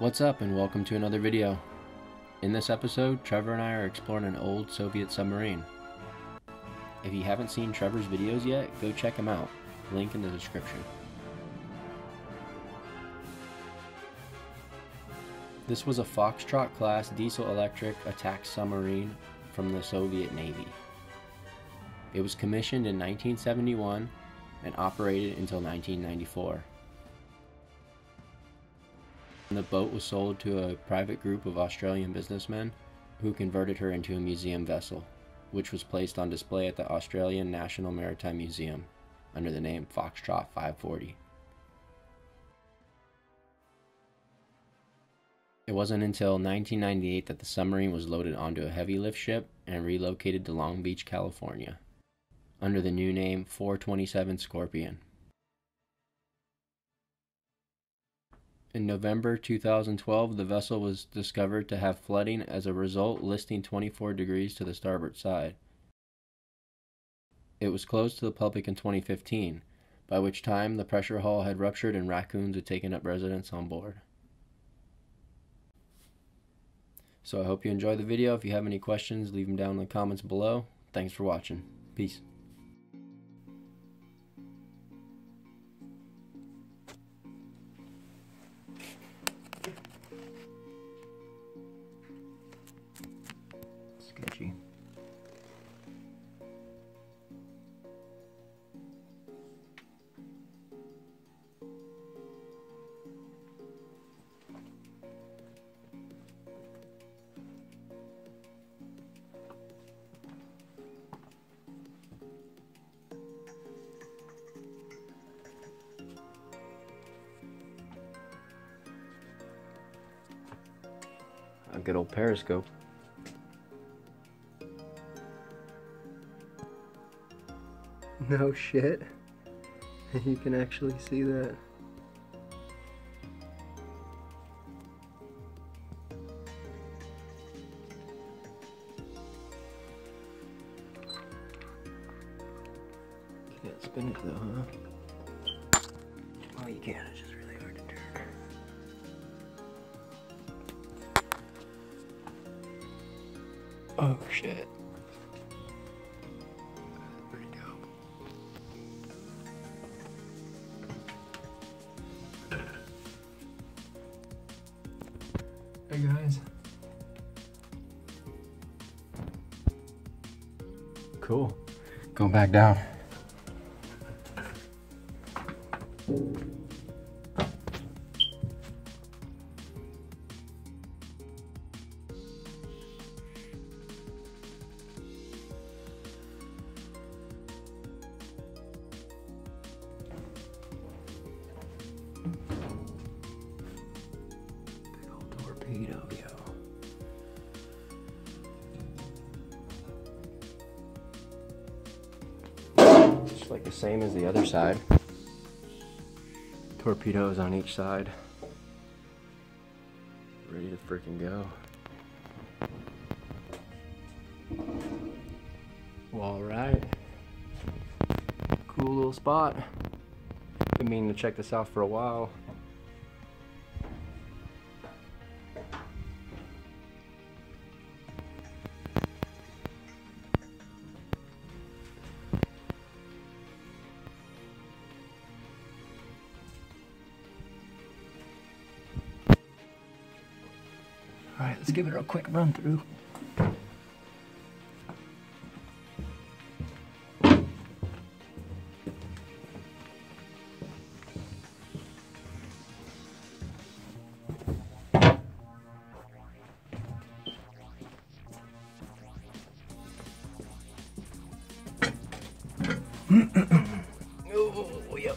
What's up and welcome to another video. In this episode, Trevor and I are exploring an old Soviet submarine. If you haven't seen Trevor's videos yet, go check them out. Link in the description. This was a Foxtrot-class diesel-electric attack submarine from the Soviet Navy. It was commissioned in 1971 and operated until 1994. The boat was sold to a private group of Australian businessmen who converted her into a museum vessel, which was placed on display at the Australian National Maritime Museum under the name Foxtrot 540. It wasn't until 1998 that the submarine was loaded onto a heavy lift ship and relocated to Long Beach, California, under the new name 427 Scorpion. In November 2012, the vessel was discovered to have flooding, as a result listing 24 degrees to the starboard side. It was closed to the public in 2015, by which time the pressure hull had ruptured and raccoons had taken up residence on board. So I hope you enjoyed the video. If you have any questions, leave them down in the comments below. Thanks for watching. Peace. Sketchy. A good old periscope. No shit. You can actually see that. Can't spin it though, huh? Oh, you can. It's just really hard to turn. Oh shit. Hey guys. Cool. Go back down. It's like the same as the other side. Torpedoes on each side. Ready to freaking go. Well, alright. Cool little spot. Been meaning to check this out for a while. Alright, let's give it a quick run through. Oh, yep.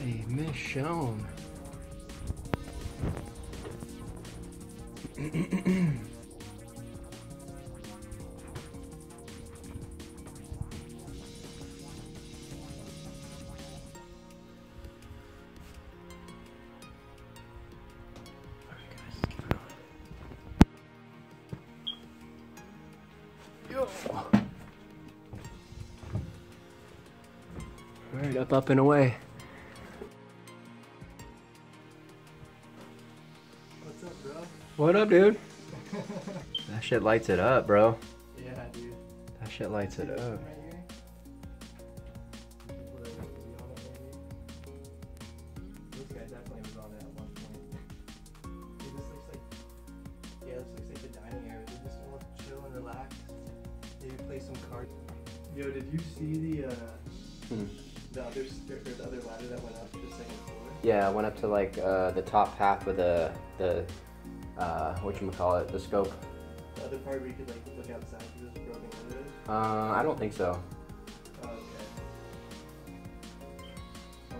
A mission. up and away. What's up, bro? What up, dude? That shit lights it up, bro. Yeah, dude. That shit lights it up. Yo, did you see the other ladder that went up to the second floor? Yeah, I went up to like the top half with the whatchamacallit, the scope. The other part where you could like look outside through those broken windows? I don't think so. Oh,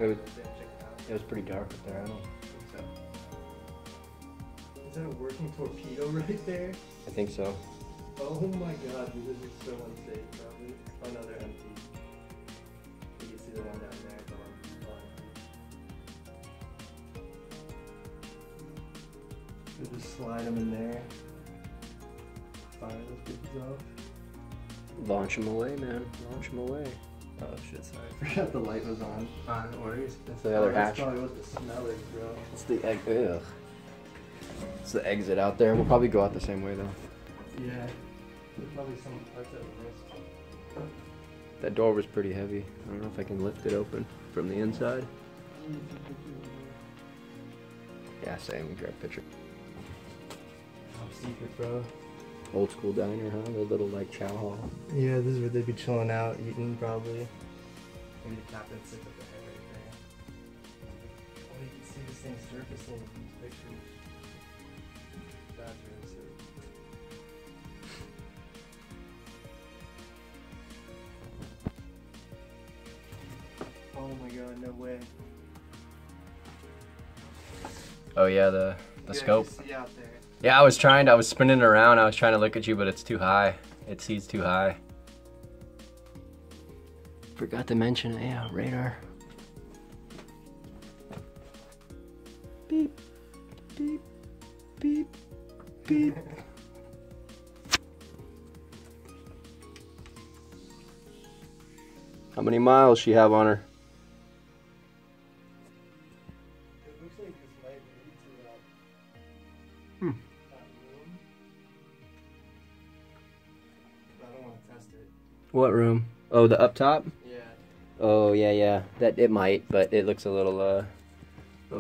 okay. It was pretty dark up there, I don't think so. Is that a working torpedo right there? I think so. Oh my god, dude, this is so unsafe, probably. Oh no, they're empty. You can see the one down there, it's all empty. Just slide them in there. Fire those bitches off. Launch them away, man. Launch them away. Oh shit, sorry. I forgot the light was on. No worries. That's the other hatch. That's probably what the smell is, bro. It's the exit. Ugh. It's the exit out there. We'll probably go out the same way, though. Yeah, there's probably some parts that we missed. That door was pretty heavy. I don't know if I can lift it open from the inside. Yeah, same. Grab a picture. Top secret, bro. Old school diner, huh? The little like chow hall. Yeah, this is where they'd be chilling out, eating probably. Maybe the captain sits up the head right there. Oh, you can see this thing surfacing in these pictures. That's really sick. Oh my god, no way. Oh yeah, the scope. See out there. Yeah, I was spinning around, I was trying to look at you, but it's too high. It sees too high. Forgot to mention, yeah, radar. Beep, beep, beep, beep. How many miles she have on her? What room? Oh, the up top? Yeah. Oh, yeah, yeah. That it might, but it looks a little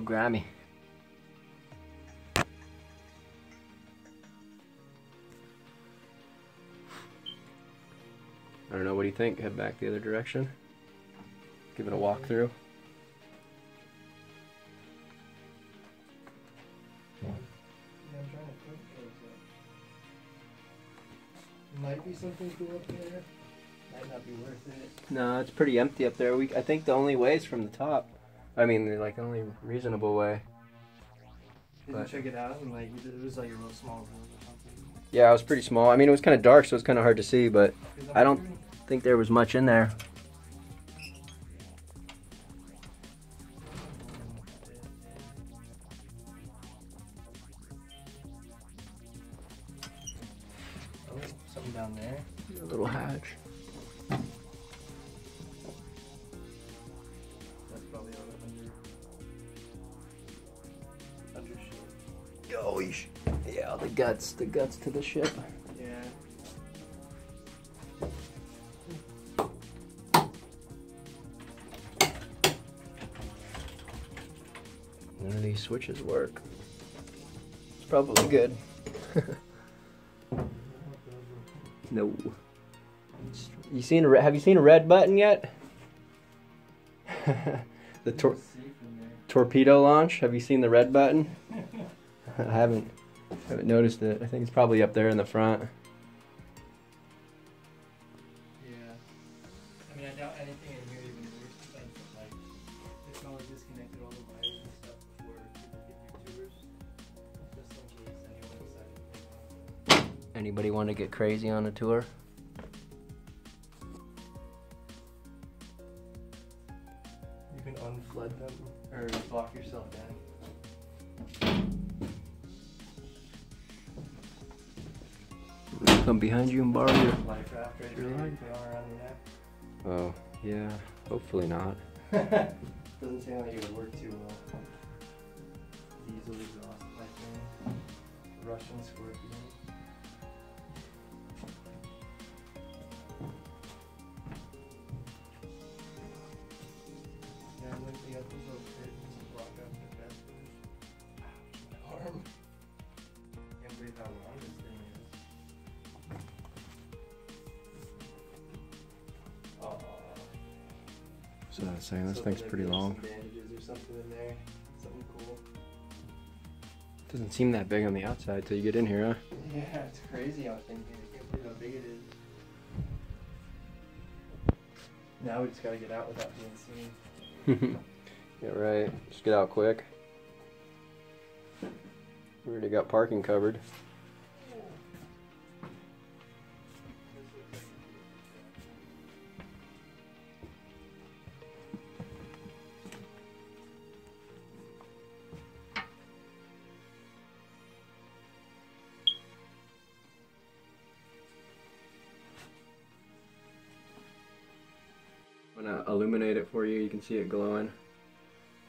grimy. I don't know, what do you think? Head back the other direction? Give it a walk through. Might be something cool up there. Might not be worth it. No, it's pretty empty up there. I think the only way is from the top. I mean, the like only reasonable way. Did you check it out? And like it was like a real small room or something. Yeah, it was pretty small. I mean, it was kind of dark, so it's kind of hard to see. But I don't think there was much in there. Something down there. A little hatch. That's probably all the under ship. Yo, yeah, the guts to the ship. Yeah. None of these switches work. It's probably good. No. Have you seen a red button yet? The torpedo launch. Have you seen the red button? I haven't noticed it. I think it's probably up there in the front. Yeah. I mean, I doubt anything in here even works besides like it's all disconnected all the wires and stuff before YouTubers. Just in case anyone decided. Anybody want to get crazy on a tour? You can unflood them or block yourself in. Come behind you and borrow your life raft. Oh yeah, hopefully not. Doesn't sound like it would work too well. Diesel exhaust, I think. Russian Scorpion. Yeah, look, they got these little curtains to block up the vesters. Ouch, my arm. Can't believe how long this thing is. So I was saying, this thing's pretty long. Bandages or something in there. Something cool. Doesn't seem that big on the outside till you get in here, huh? Yeah, it's crazy how thin it is. I can't believe how big it is. Now we just gotta get out without being seen. Yeah, right. Just get out quick. We already got parking covered. I'm gonna illuminate it for you. You can see it glowing.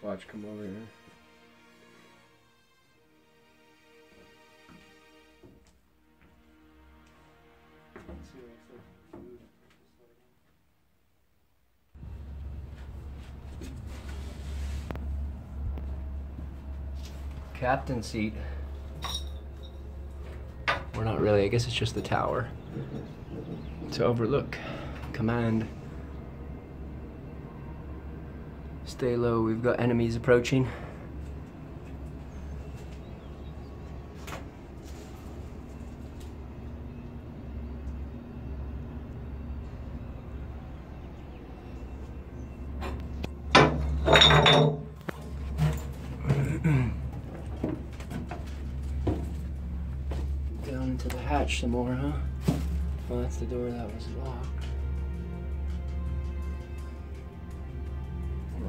Watch, come over here. Captain seat. We're not really, I guess it's just the tower to overlook. Command. Stay low, we've got enemies approaching. Down into the hatch some more, huh? Well, that's the door that was locked.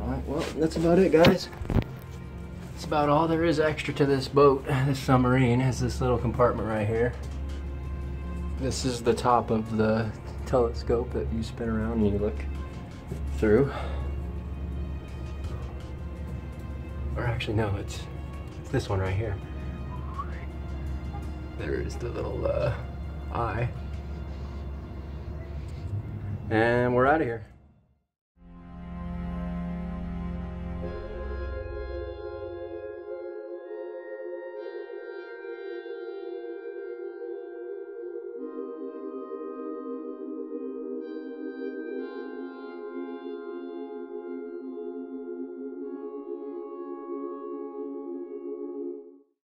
Alright, well, that's about it, guys. That's about all there is extra to this boat, this submarine, is this little compartment right here. This is the top of the telescope that you spin around and you look through. Or actually, no, it's this one right here. There is the little eye. And we're out of here.